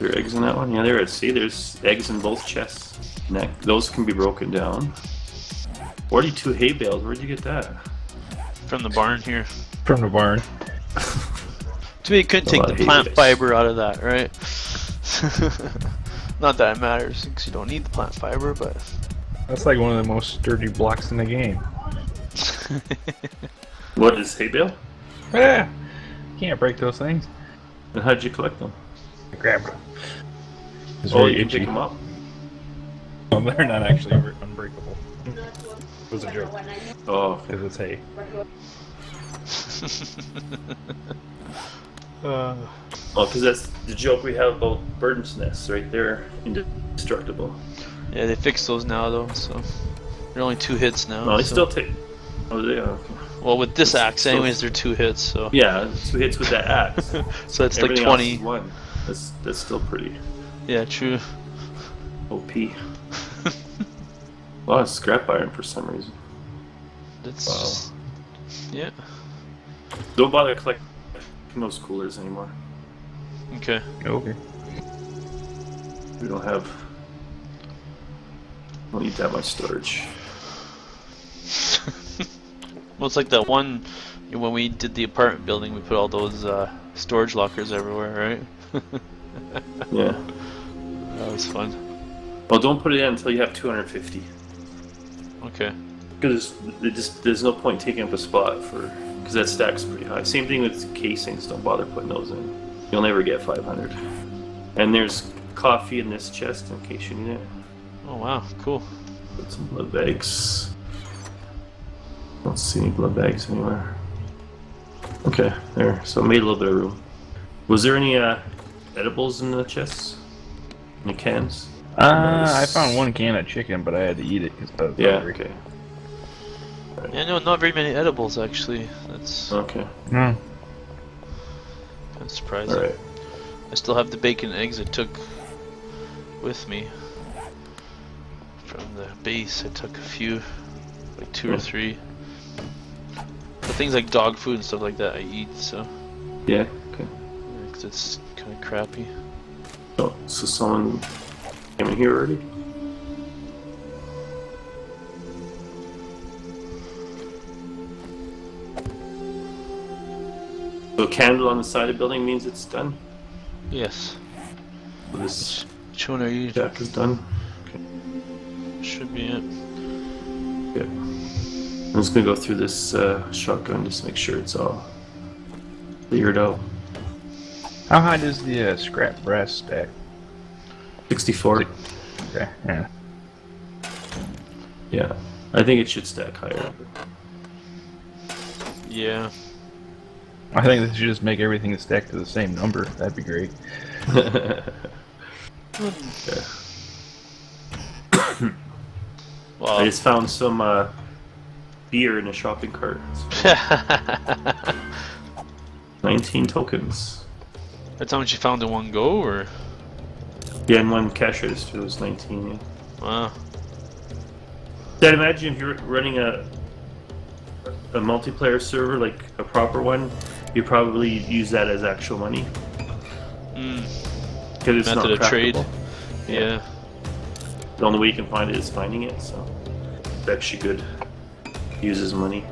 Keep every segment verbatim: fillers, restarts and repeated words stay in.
Are there eggs in that one? Yeah, there is. See, there's eggs in both chests. Neck. Those can be broken down. forty-two hay bales. Where'd you get that? From the barn here. From the barn. To me, you could take the plant bales. Fiber out of that, right? Not that it matters, because you don't need the plant fiber, but... That's like one of the most sturdy blocks in the game. What is hay bale? Yeah. You can't break those things. Then how'd you collect them? I grabbed them. Oh, you can pick them up? Well, they're not actually unbreakable. It was a joke. Oh. Because it's hay. uh, oh, because that's the joke we have about birds' nests, right? They're indestructible. Yeah, they fixed those now, though, so... They're only two hits now. No, they so. still take... Oh, they are. Well, with this axe, anyways, they're two hits, so... Yeah, two hits with that axe. So that's like twenty. One. That's, that's still pretty. Yeah, true. O P. A lot of scrap iron for some reason. That's... Wow. Just, yeah. Don't bother collecting those coolers anymore. Okay. Okay. We don't have... We don't need that much storage. Well, it's like that one when we did the apartment building. We put all those uh, storage lockers everywhere, right? Yeah, that was fun. Well, don't put it in until you have two hundred fifty. Okay. Because it just there's no point taking up a spot for because that stack's pretty high. Same thing with casings. Don't bother putting those in. You'll never get five hundred. And there's coffee in this chest in case you need it. Oh wow, cool. Put some blood bags. Don't see any blood bags anywhere. Okay, there. So it made a little bit of room. Was there any uh, edibles in the chests? In the cans? Uh, I found one can of chicken, but I had to eat it because I was yeah, hungry. Okay. Right. Yeah, no, not very many edibles actually. That's okay. Mm. That's surprising. All right. I still have the bacon and eggs I took with me from the base. I took a few, like two yeah. or three. But things like dog food and stuff like that I eat, so... Yeah, okay. Because yeah, it's kind of crappy. Oh, so someone came in here already? So a candle on the side of the building means it's done? Yes. So this Which one are you? Jack is done. Okay. Should be it. Yeah. I'm just gonna go through this uh, shotgun just to make sure it's all cleared out. How high is the uh, scrap brass stack? sixty-four. Okay. Yeah. Yeah. I think it should stack higher. Yeah. I think they should just make everything stack to the same number. That'd be great. Okay. Well, I just found some. Uh, Beer in a shopping cart. So nineteen tokens. That's how much you found in one go, or? Yeah, in one cash register, it was nineteen. Yeah. Wow. Then imagine if you're running a a multiplayer server, like a proper one, you probably use that as actual money. Mm. Because it's not practical. Method of trade. Yeah. Yeah. The only way you can find it is finding it, so it's actually good. Uses money.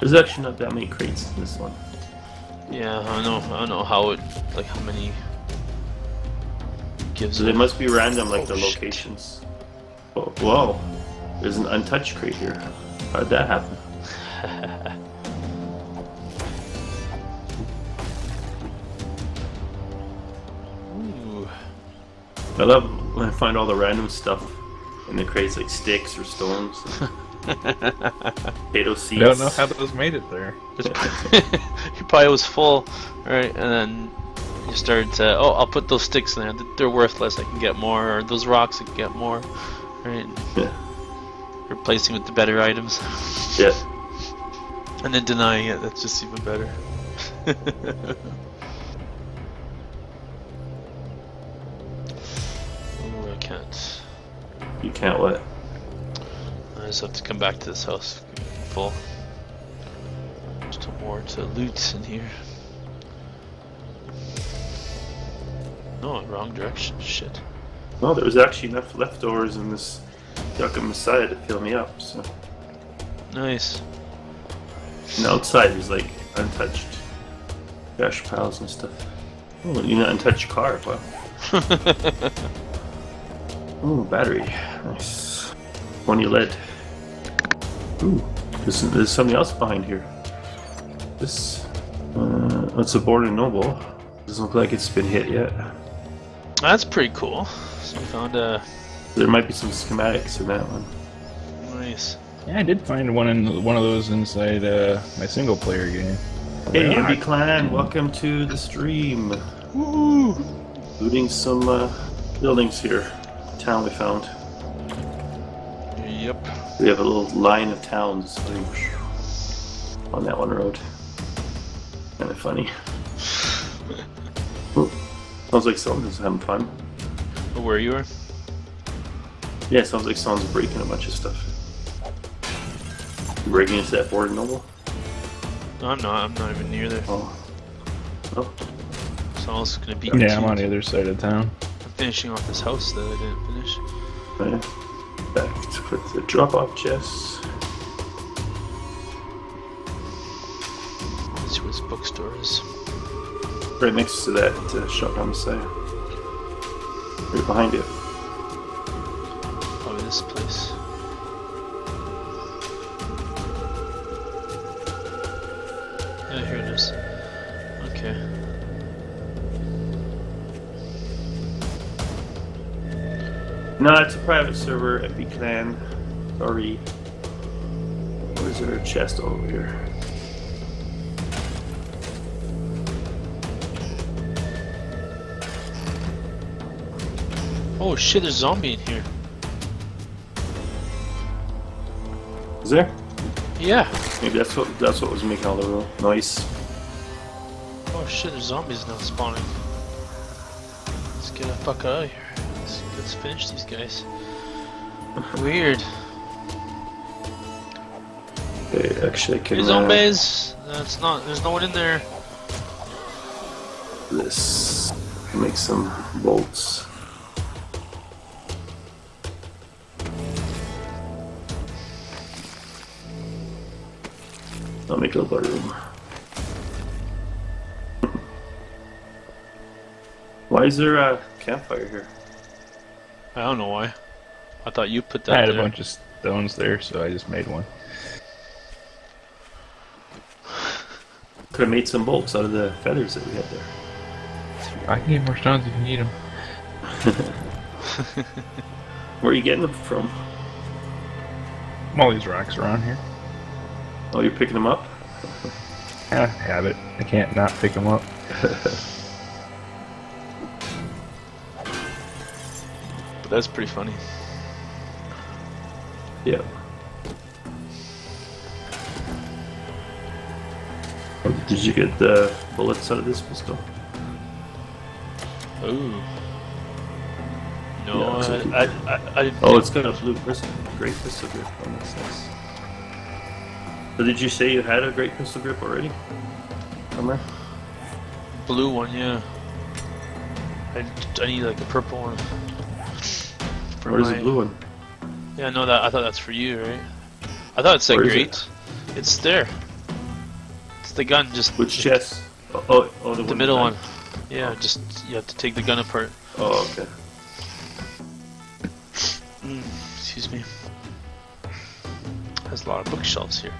There's actually not that many crates in this one. Yeah, I know. I don't know how it, like, how many gives. So they must be random, like oh, the shit. locations. Oh, whoa! There's an untouched crate here. How'd that happen? I love when I find all the random stuff in the crates, like sticks or stones, potato seeds. I don't know how those made it there. He probably was full, right? And then you started to, oh, I'll put those sticks in there. They're worthless. I can get more. Or those rocks, I can get more. Right? Yeah. Replacing with the better items. Yeah. And then denying it. That's just even better. You can't let. I just have to come back to this house full. Still more to loot in here. No, wrong direction. Shit. No, there was actually enough leftovers in this Yucca Messiah to fill me up, so. Nice. And outside is like untouched trash piles and stuff. Oh, you not untouched car, wow. Ooh, battery. Nice. twenty lead. Ooh, there's, there's something else behind here. This. Uh, it's a Born and Noble. Doesn't look like it's been hit yet. That's pretty cool. So we found a. There might be some schematics in that one. Nice. Yeah, I did find one in one of those inside uh, my single-player game. Hey, Envy oh, Clan, welcome to the stream. Woo! Looting some uh, buildings here. Town we found. Yep. We have a little line of towns on that one road. Kind of funny. Sounds like someone's having fun. Oh, where you are? Yeah, sounds like someone's breaking a bunch of stuff. You breaking into that Born and Noble? No, I'm not. I'm not even near there. Oh. Oh. Someone's gonna be. Yeah, I'm on the other side of town. I'm finishing off this house that I didn't finish. Right. Back to put the drop-off chests. That's where this bookstore is. Right next to that uh, shop on the side. Right behind it. Probably this place. Yeah, here it is. Okay. No, it's a private server, Epic Clan. Sorry. Where's our chest over here? Oh shit, there's a zombie in here. Is there? Yeah. Maybe that's what that's what was making all the real noise. Oh shit, there's zombies now spawning. Let's get the fuck out of here. Let's, let's finish these guys. Weird. Hey, actually I can. Hey, zombies! Uh, that's not there's no one in there. Let's make some bolts. I'll make a little room. Why is there a campfire here? I don't know why. I thought you put that there. I had there. a bunch of stones there, so I just made one. Could have made some bolts out of the feathers that we had there. I can get more stones if you need them. Where are you getting them from? All these rocks around here. Oh, you're picking them up? I have it. I can't not pick them up. But that's pretty funny. Yeah. Did you get the bullets out of this pistol? Ooh. No, yeah, exactly. I, I, I, I didn't. Oh, it's got a blue pistol. Great pistol here. Oh, that's nice. But did you say you had a great pistol grip already? Remember? Blue one, yeah. I, I need like a purple one. Where's the blue one? Yeah, no, that I thought that's for you, right? I thought it said great. It? It's there. It's the gun. Just which chest? Oh, oh, oh, the, the one middle one. one. Yeah, oh. Just you have to take the gun apart. Oh, okay. Mm, excuse me. There's a lot of bookshelves here.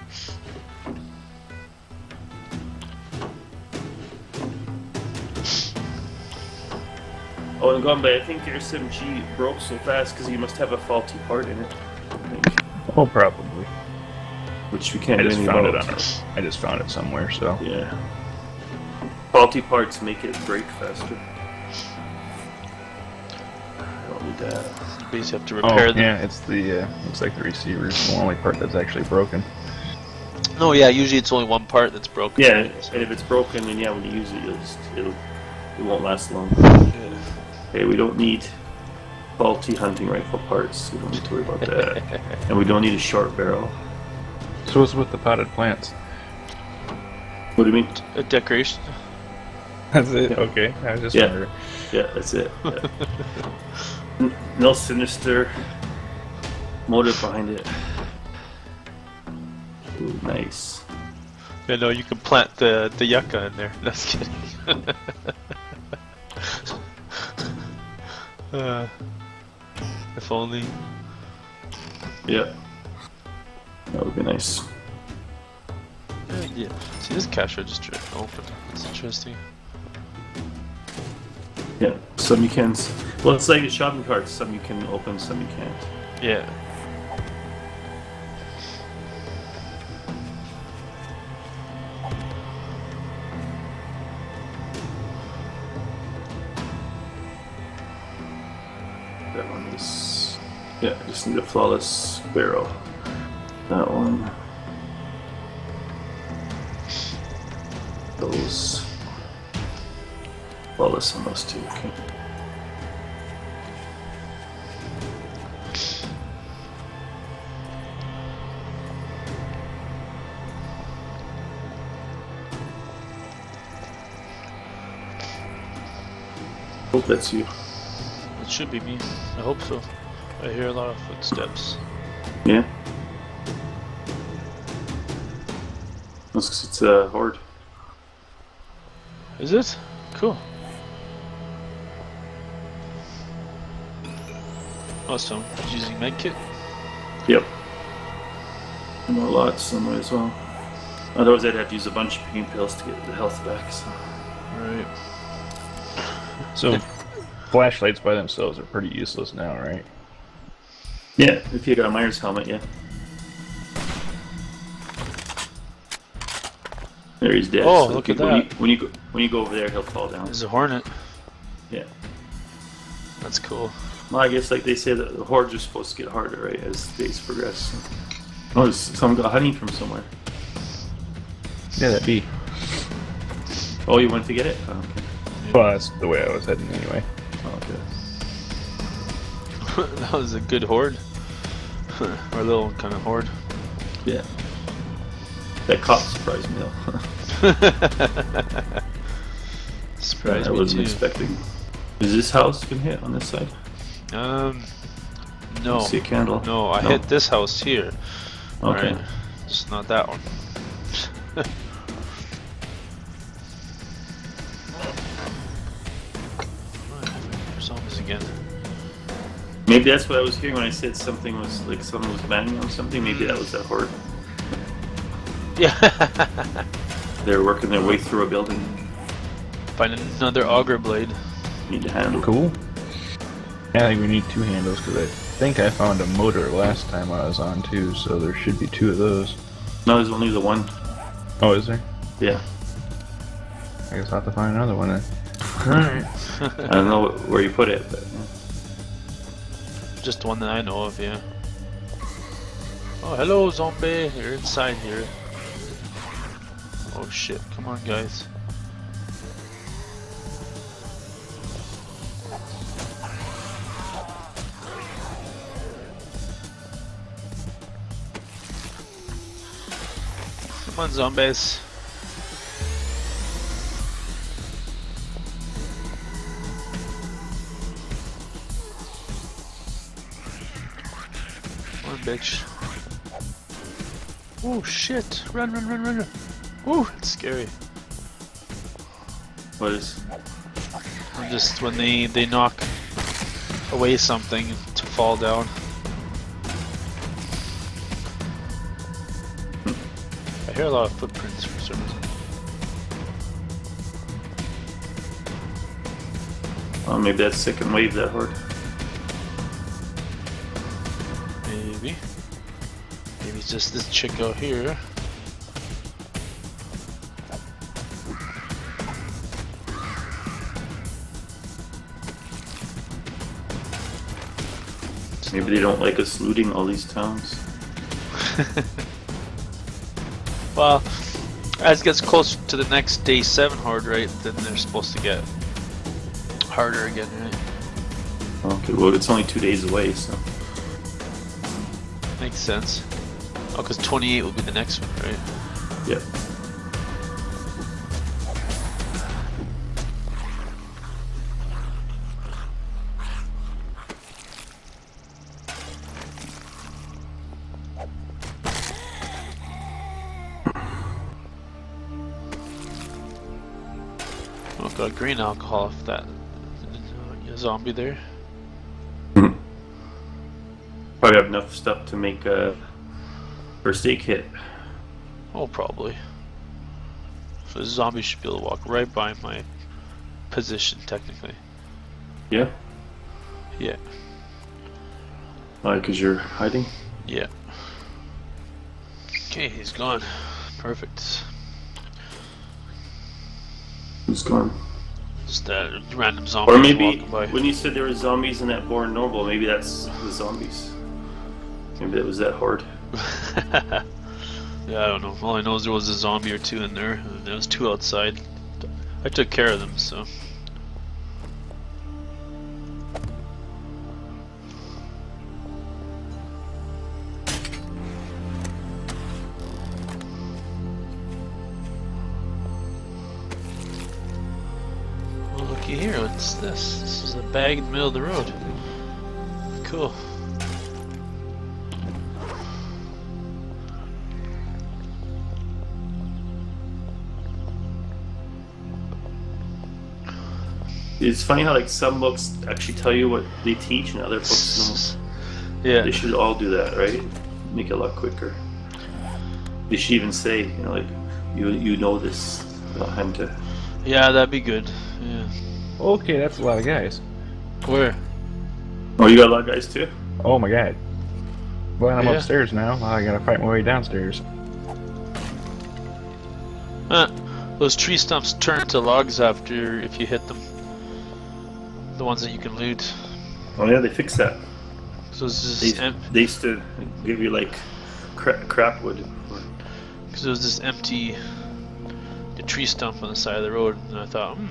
Oh, and GoblinBait, I think your S M G broke so fast because you must have a faulty part in it. I think. Oh, probably. Which we can't. I just found it on it. I just found it somewhere. So yeah. Faulty parts make it break faster. I don't need that. You have to repair oh, them. Yeah, it's the uh, looks like the receiver is the only part that's actually broken. No, yeah, usually it's only one part that's broken. Yeah, and if it's broken, then yeah, when you use it, it'll just, it'll it won't last long. Yeah. Okay, we don't need faulty hunting rifle parts, so we don't need to worry about that. And we don't need a short barrel. So what's with the potted plants? What do you mean? A decoration. That's it? Yeah. Okay, I was just yeah. wondering. Yeah, that's it. Yeah. No sinister motive behind it. Ooh, nice. Yeah, no, you can plant the, the yucca in there. No, just kidding. uh, if only. Yeah. That would be nice. Yeah, yeah. See, this cash register open. It's interesting. Yeah, some you can. Well, it's like shopping carts. Some you can open, some you can't. Yeah. That one is. Yeah, I just need a flawless barrel. That one. Those. Flawless on those two. Okay. Hope that's you. It should be me. I hope so. I hear a lot of footsteps. Yeah. That's 'cause it's a horde. Is it? Cool. Awesome. Using medkit? Yep. I know a lot somewhere as well. Otherwise I'd have to use a bunch of pain pills to get the health back, so. Right. So flashlights by themselves are pretty useless now, right? Yeah, if you got a miner's helmet, yeah. There he's dead. Oh, so look at that! When you, when you when you go over there, he'll fall down. There's a hornet. Yeah. That's cool. Well, I guess like they say that the hordes are supposed to get harder, right, as days progress. So. Oh, there's some got honey from somewhere. Yeah, that bee. Oh, you went to get it? Oh, okay. Well, that's the way I was heading anyway. Oh, okay. That was a good horde. Or a little kind of horde. Yeah. That cop surprised me though. Surprised yeah, I me wasn't too. expecting. Is this house gonna hit on this side? Um, no. I see a candle. No, I no. hit this house here. Okay. All right. Just not that one. Again. Maybe that's what I was hearing when I said something was like someone was banging on something. Maybe that was that horde. Yeah. They're working their way through a building. Find another auger blade. Need a handle. Cool. Yeah, I think we need two handles because I think I found a motor last time I was on too, so there should be two of those. No, there's only the one. Oh, is there? Yeah. I guess I'll have to find another one then. Alright. I don't know where you put it, but yeah. Just the one that I know of, yeah. Oh, hello, zombie! You're inside here. Oh shit, come on, guys. Come on, zombies. Bitch. Oh shit! Run, run, run, run! Oh, it's scary. What is? I'm just when they they knock away something to fall down. I hear a lot of footprints for some reason. Oh, maybe that's second wave that hard. Maybe it's just this chick out here. Maybe they don't like us looting all these towns. Well, as it gets closer to the next day seven horde, right, then they're supposed to get harder again, right? Okay, well, it's only two days away, so. Makes sense. Oh, because twenty-eight will be the next one, right? Yep. I'll got green alcohol if that zombie there. Probably have enough stuff to make a first aid kit. Oh, probably. So the zombie should be able to walk right by my position, technically. Yeah? Yeah. Why, uh, because you're hiding? Yeah. Okay, he's gone. Perfect. Who's gone? Just that random zombie. Or maybe, by. When you said there were zombies in that Born Noble, maybe that's the zombies. Maybe it was that horde. Yeah, I don't know. All I know is there was a zombie or two in there, and there was two outside. I took care of them, so. Well, looky here, what's this? This is a bag in the middle of the road. Cool. It's funny how like some books actually tell you what they teach and other books don't. Yeah. They should all do that, right? Make it a lot quicker. They should even say, you know, like, you you know this, not time to. Yeah, that'd be good. Yeah. Okay, that's a lot of guys. Where? Oh, you got a lot of guys too? Oh my god. Well, I'm yeah. upstairs now. I gotta fight my way downstairs. Huh. Those tree stumps turn to logs after if you hit them. The ones that you can loot. Oh yeah, they fixed that. So this is they, they used to give you like cra crap wood. Because it was this empty the tree stump on the side of the road, and I thought, hmm,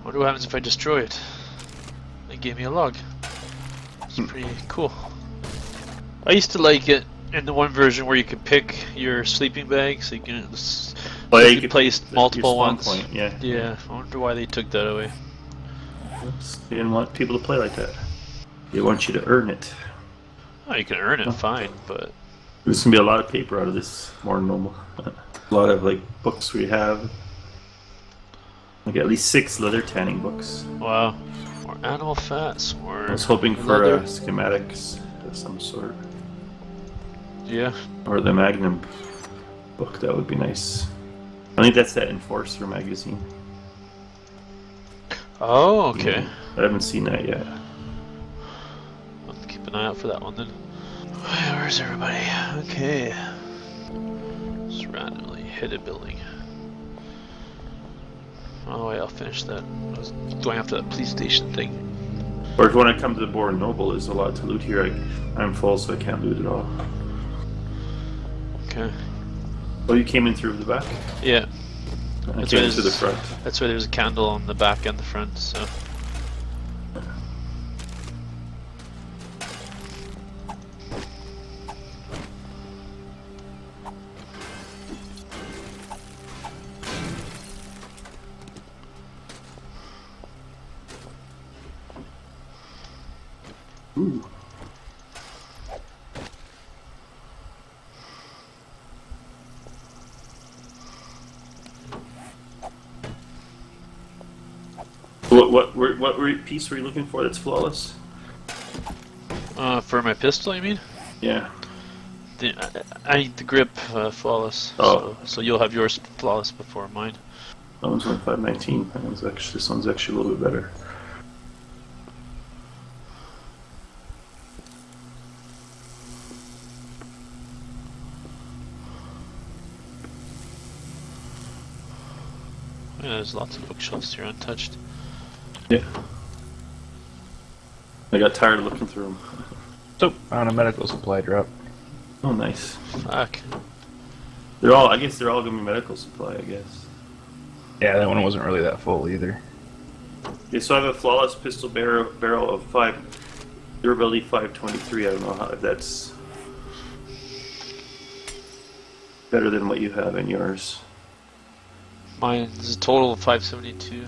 I wonder what happens if I destroy it. They gave me a log. It's hmm. pretty cool. I used to like it in the one version where you could pick your sleeping bag, so you can oh, so yeah, you could place multiple ones. Point, yeah. Yeah. I wonder why they took that away. They didn't want people to play like that. They want you to earn it. Oh, you can earn it, fine, but... There's going to be a lot of paper out of this, more normal. A lot of, like, books we have. Like, at least six leather tanning books. Wow. Or animal fats, or... I was hoping for uh, schematics of some sort. Yeah. Or the Magnum book, that would be nice. I think that's that Enforcer magazine. Oh, okay. I haven't seen that yet. I'll keep an eye out for that one then. Where's everybody? Okay. Just randomly hit a building. Oh wait, I'll finish that. I was going after that police station thing. Or if you want to come to the Born Noble, there's a lot to loot here. I, I'm full, so I can't loot at all. Okay. Oh, you came in through the back? Yeah. I that's came to the front. That's why there's a candle on the back and the front, so. Ooh. What what what, what piece were you looking for? That's flawless. Uh, for my pistol, you mean? Yeah. The, I, I need the grip uh, flawless. Oh. So, so you'll have yours flawless before mine. That one's only five nineteen. That one's actually, this one's actually a little bit better. Yeah, there's lots of bookshelves here untouched. Yeah. I got tired of looking through them. So, on a medical supply drop. Oh, nice. Fuck. They're all, I guess they're all gonna be medical supply, I guess. Yeah, that one wasn't really that full either. Yeah, so I have a flawless pistol barrel, barrel of five Durability five twenty-three, I don't know how, if that's better than what you have in yours. Mine is a total of five seventy-two.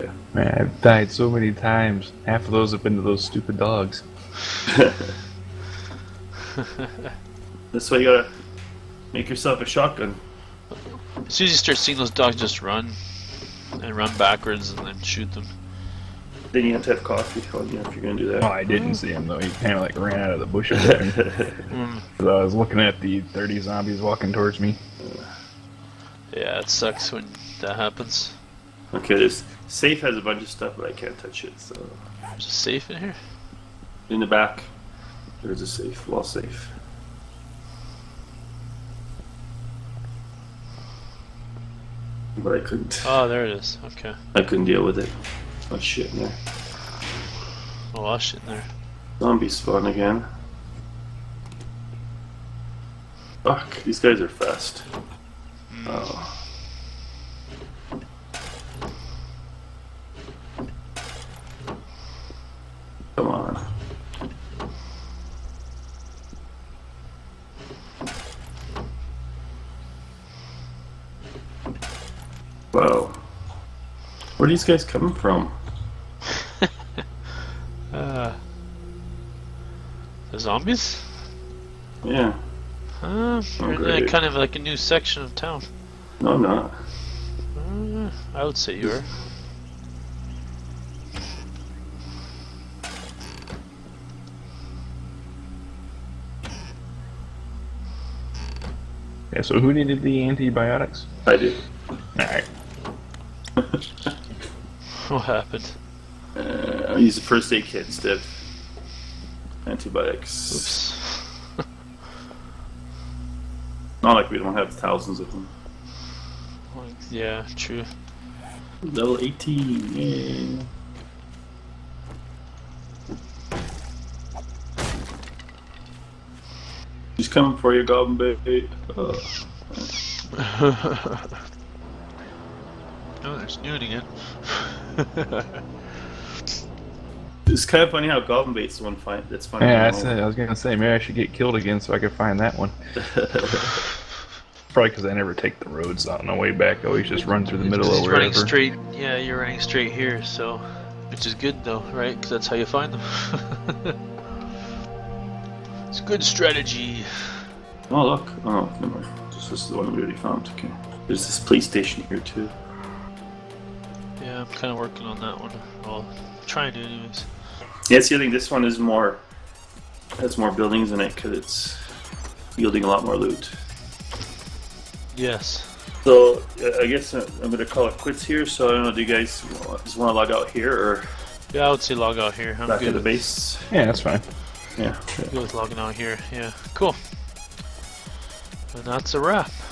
Yeah. Man, I've died so many times. Half of those have been to those stupid dogs. That's why you gotta make yourself a shotgun. As soon as you start seeing those dogs just run, and run backwards and then shoot them. Then you have to have coffee on you if you're gonna do that. Oh, I didn't see him though. He kind of like ran out of the bush. mm. I was looking at the thirty zombies walking towards me. Yeah, it sucks when that happens. Okay, this safe has a bunch of stuff, but I can't touch it. So there's a safe in here. In the back, there's a safe, wall safe. But I couldn't. Oh, there it is. Okay. I couldn't deal with it. Oh shit in there. Oh, oh shit in there. Zombies spawn again. Fuck, these guys are fast. Mm. Oh. Come on. Whoa. Where are these guys coming from? uh, the zombies? Yeah. Huh? We're oh, in kind of like a new section of town. No, I'm not. Uh, I would say you are. Yeah, so who needed the antibiotics? I did. Alright. What happened? Uh, I used the first aid kit instead of antibiotics. Oops. Not like we don't have thousands of them. Like, yeah, true. Level eighteen. Yeah. He's coming for you, GoblinBait. Oh. Oh, there's nude again. It's kind of funny how GoblinBait's the one find that's funny. Yeah, that's it. I was gonna say maybe I should get killed again so I could find that one. Probably because I never take the roads on the way back. I always just run through the middle of wherever. Running straight. Yeah, you're running straight here, so which is good though, right? Because that's how you find them. It's good strategy. Oh look! Oh, never mind. This is the one we already found. Okay. There's this police station here too. Yeah, I'm kind of working on that one. Well, trying to anyways. Yeah, see, I think this one is more. Has more buildings in it because it's yielding a lot more loot. Yes. So I guess I'm gonna call it quits here. So I don't know. Do you guys just want to log out here or? Yeah, I would say log out here. I'm back at the base. Yeah, that's fine. Yeah. Good with logging out here. Yeah. Cool. And that's a wrap.